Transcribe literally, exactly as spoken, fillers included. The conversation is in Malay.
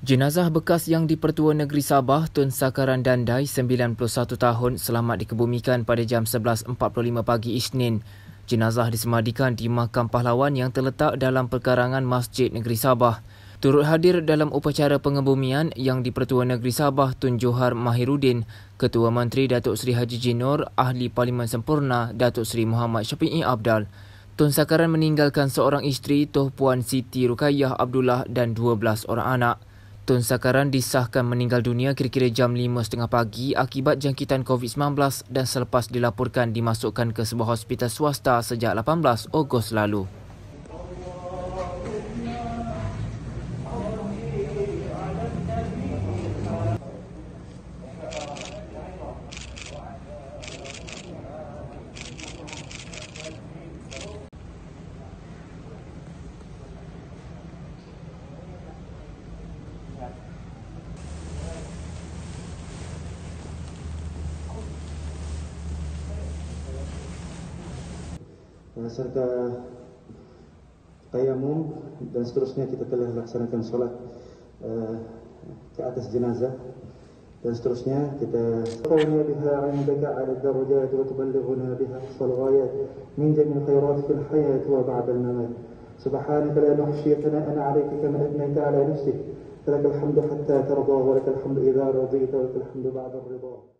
Jenazah bekas yang di-Pertua Negeri Sabah, Tun Sakaran Dandai, sembilan puluh satu tahun, selamat dikebumikan pada jam sebelas empat puluh lima pagi Isnin. Jenazah disemadikan di Makam Pahlawan yang terletak dalam perkarangan Masjid Negeri Sabah. Turut hadir dalam upacara pengebumian yang di-Pertua Negeri Sabah, Tun Johar Mahirudin, Ketua Menteri Datuk Seri Haji Jinur, Ahli Parlimen Sempurna Datuk Seri Muhammad Syafi'i Abdal. Tun Sakaran meninggalkan seorang isteri, Toh Puan Siti Rukayah Abdullah, dan dua belas orang anak. Tun Sakaran disahkan meninggal dunia kira-kira jam lima tiga puluh pagi akibat jangkitan COVID sembilan belas dan selepas dilaporkan dimasukkan ke sebuah hospital swasta sejak lapan belas Ogos lalu. Serta tayamum dan seterusnya, kita telah laksanakan solat uh, ke atas jenazah dan seterusnya. Kita qawliya biha 'indaka 'ala ad-darajat wa tuballighuna biha salawat min jami'il khairat fil hayat wa ba'da al-mamat. Subhanaka la nuhsi thana'an 'alaika kama athnayta 'ala nafsik, lakal hamdu hatta tarda wa lakal hamdu idza radita wa lakal hamdu ba'da ar-ridha.